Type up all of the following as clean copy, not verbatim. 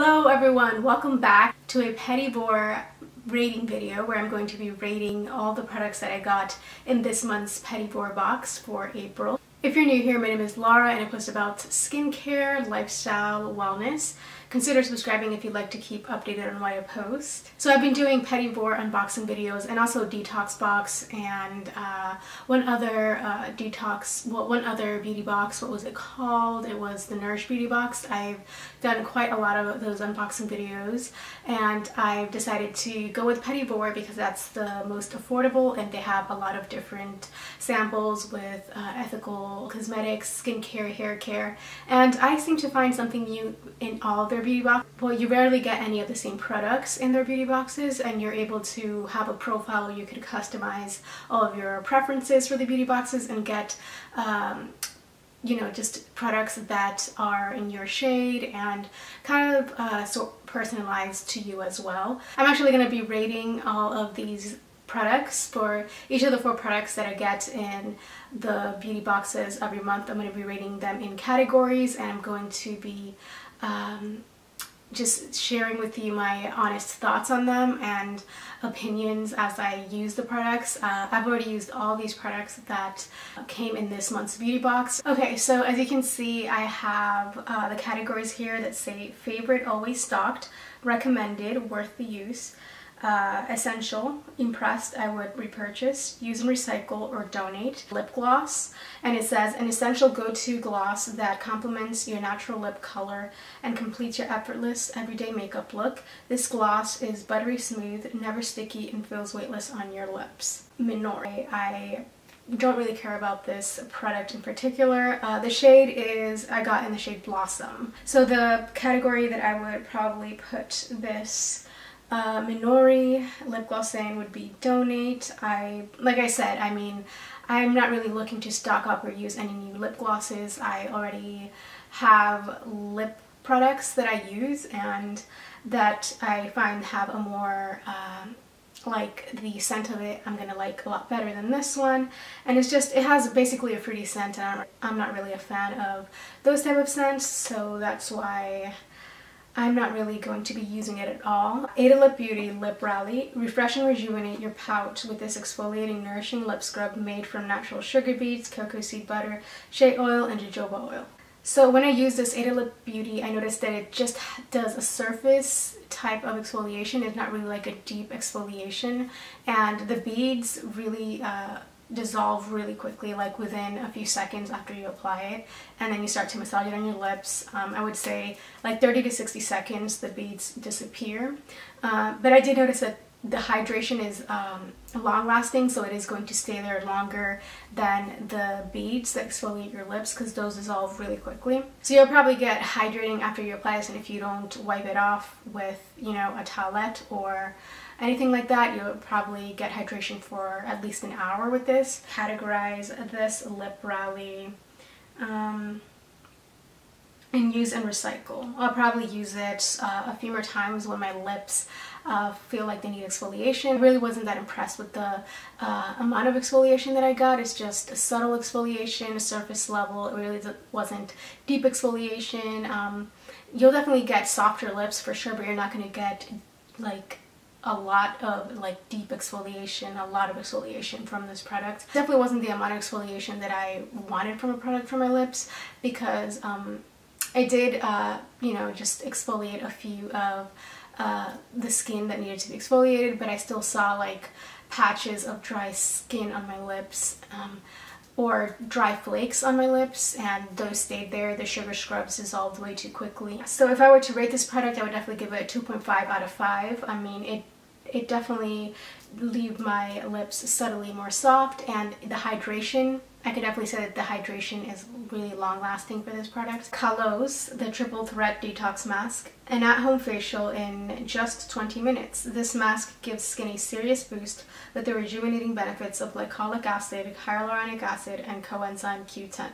Hello everyone, welcome back to a Petit Vour rating video where I'm going to be rating all the products that I got in this month's Petit Vour box for April. If you're new here, my name is Laura and I post about skincare, lifestyle, wellness. Consider subscribing if you'd like to keep updated on what I post. So I've been doing Petit Vour unboxing videos and also Detox Box and one other beauty box. What was it called? It was the Nourish Beauty Box. I've done quite a lot of those unboxing videos and I've decided to go with Petit Vour because that's the most affordable and they have a lot of different samples with ethical cosmetics, skincare, hair care, and I seem to find something new in all their beauty box. Well, you rarely get any of the same products in their beauty boxes, and you're able to have a profile where you could customize all of your preferences for the beauty boxes and get you know, just products that are in your shade and kind of so personalized to you as well. I'm actually going to be rating all of these products for each of the four products that I get in the beauty boxes every month. I'm going to be rating them in categories, and I'm going to be just sharing with you my honest thoughts on them and opinions as I use the products. I've already used all these products that came in this month's beauty box. Okay, so as you can see, I have the categories here that say favorite, always stocked, recommended, worth the use, essential, impressed, I would repurchase, use and recycle or donate, lip gloss, and it says an essential go-to gloss that complements your natural lip color and completes your effortless everyday makeup look. This gloss is buttery smooth, never sticky, and feels weightless on your lips. Minori. I don't really care about this product in particular. The shade is, I got in the shade Blossom. So the category that I would probably put this Minori lip gloss in would be donate. Like I said, I'm not really looking to stock up or use any new lip glosses. I already have lip products that I use and that I find have a more like the scent of it I'm gonna like a lot better than this one, and it's just, it has basically a fruity scent, and I'm not really a fan of those type of scents, so that's why I'm not really going to be using it at all. Ada Lip Beauty Lip Rally. Refresh and rejuvenate your pout with this exfoliating, nourishing lip scrub made from natural sugar beets, cocoa seed butter, shea oil, and jojoba oil. So when I use this Ada Lip Beauty, I noticed that it just does a surface type of exfoliation. It's not really like a deep exfoliation, and the beads really dissolve really quickly, like within a few seconds after you apply it, and then you start to massage it on your lips. I would say like 30 to 60 seconds the beads disappear, but I did notice that the hydration is long lasting, so it is going to stay there longer than the beads that exfoliate your lips because those dissolve really quickly. So you'll probably get hydrating after you apply this, and if you don't wipe it off with, you know, a towelette or anything like that, you'll probably get hydration for at least an hour with this. Categorize this Lip Rally and use and recycle. I'll probably use it a few more times when my lips feel like they need exfoliation. I really wasn't that impressed with the amount of exfoliation that I got. It's just a subtle exfoliation, surface level. It really wasn't deep exfoliation. You'll definitely get softer lips for sure, but you're not going to get like a lot of like deep exfoliation, a lot of exfoliation from this product. Definitely wasn't the amount of exfoliation that I wanted from a product for my lips, because I did, you know, just exfoliate a few of the skin that needed to be exfoliated, but I still saw like patches of dry skin on my lips, or dry flakes on my lips, and those stayed there. The sugar scrubs dissolved way too quickly. So if I were to rate this product, I would definitely give it a 2.5 out of 5. I mean, it definitely leave my lips subtly more soft, and the hydration, I could definitely say that the hydration is really long lasting for this product. Kalos, the Triple Threat Detox Mask, an at-home facial in just 20 minutes. This mask gives skin a serious boost with the rejuvenating benefits of glycolic acid, hyaluronic acid, and coenzyme Q10.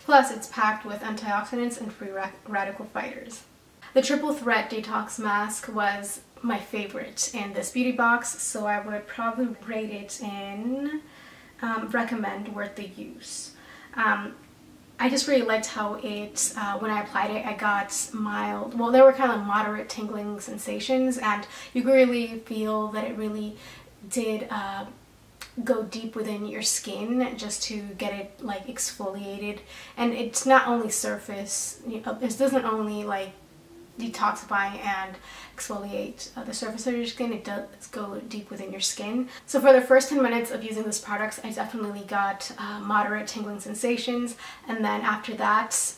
Plus, it's packed with antioxidants and free radical fighters. The Triple Threat Detox Mask was my favorite in this beauty box, so I would probably rate it in recommend, worth the use. I just really liked how it, when I applied it, I got mild, well, there were kind of moderate tingling sensations, and you could really feel that it really did go deep within your skin just to get it like exfoliated. And it's not only surface, you know, it doesn't only like detoxify and exfoliate the surface of your skin, it does go deep within your skin. So for the first 10 minutes of using this product, I definitely got moderate tingling sensations, and then after that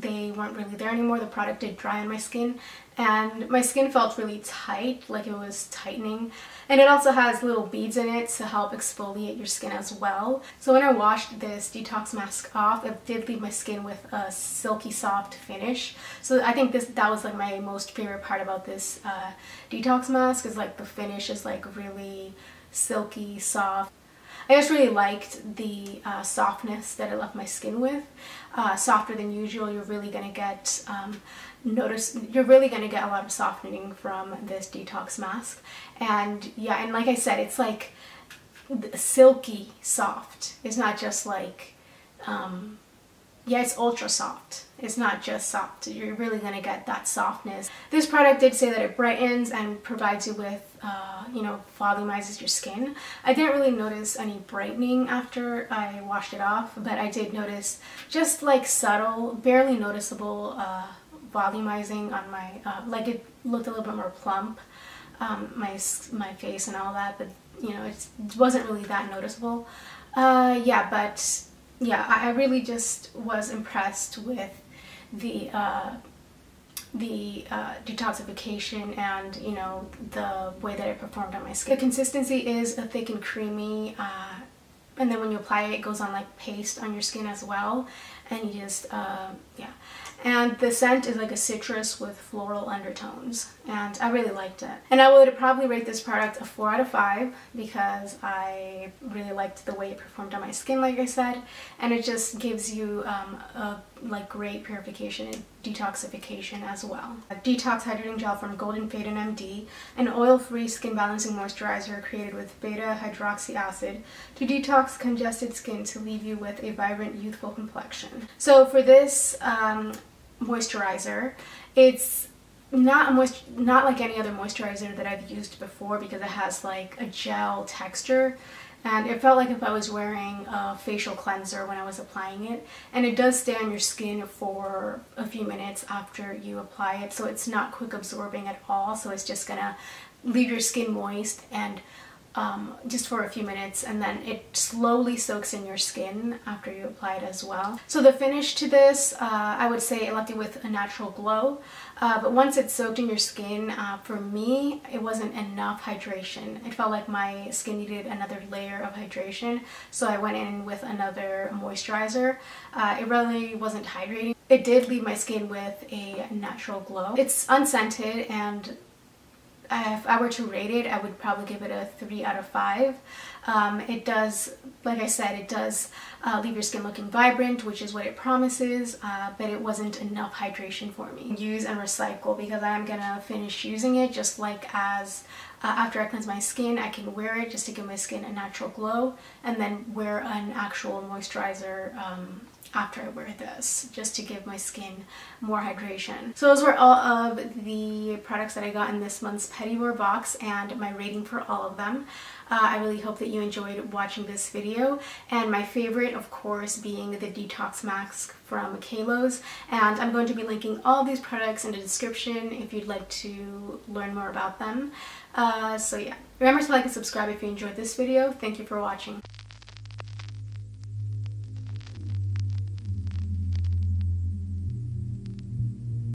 they weren't really there anymore. The product did dry on my skin, and my skin felt really tight, like it was tightening. And it also has little beads in it to help exfoliate your skin as well. So when I washed this detox mask off, it did leave my skin with a silky soft finish. So I think that was like my most favorite part about this detox mask, is like the finish is like really silky soft. I just really liked the softness that it left my skin with. Softer than usual. You're really gonna get you're really gonna get a lot of softening from this detox mask. And yeah, and like I said, it's like silky soft. It's not just like yeah, it's ultra soft. It's not just soft. You're really gonna get that softness. This product did say that it brightens and provides you with, you know, volumizes your skin. I didn't really notice any brightening after I washed it off, but I did notice just like subtle, barely noticeable volumizing on my, like it looked a little bit more plump, my face and all that, but you know, it wasn't really that noticeable. Yeah, but yeah, I really just was impressed with the detoxification and, you know, the way that it performed on my skin. The consistency is thick and creamy, and then when you apply it, it goes on like paste on your skin as well, and you just, yeah. And the scent is like a citrus with floral undertones, and I really liked it. And I would probably rate this product a 4 out of 5 because I really liked the way it performed on my skin, like I said, and it just gives you a like great purification and detoxification as well. A detox hydrating gel from Goldfaden MD, an oil-free skin balancing moisturizer created with beta hydroxy acid to detox congested skin to leave you with a vibrant, youthful complexion. So for this moisturizer, it's not like any other moisturizer that I've used before because it has like a gel texture, and it felt like if I was wearing a facial cleanser when I was applying it, and it does stay on your skin for a few minutes after you apply it, so it's not quick absorbing at all, so it's just gonna leave your skin moist and just for a few minutes, and then it slowly soaks in your skin after you apply it as well. So the finish to this, I would say it left you with a natural glow, but once it soaked in your skin, for me, it wasn't enough hydration. It felt like my skin needed another layer of hydration, so I went in with another moisturizer. It really wasn't hydrating. It did leave my skin with a natural glow. It's unscented, and if I were to rate it, I would probably give it a 3 out of 5. It does, like I said, it does leave your skin looking vibrant, which is what it promises, but it wasn't enough hydration for me. Use and recycle, because I'm gonna finish using it just like as after I cleanse my skin, I can wear it just to give my skin a natural glow, and then wear an actual moisturizer after I wear this, just to give my skin more hydration. So those were all of the products that I got in this month's Petit Vour box and my rating for all of them. I really hope that you enjoyed watching this video, and my favorite, of course, being the detox mask from Kalos, and I'm going to be linking all these products in the description if you'd like to learn more about them. So yeah, remember to like and subscribe if you enjoyed this video. Thank you for watching.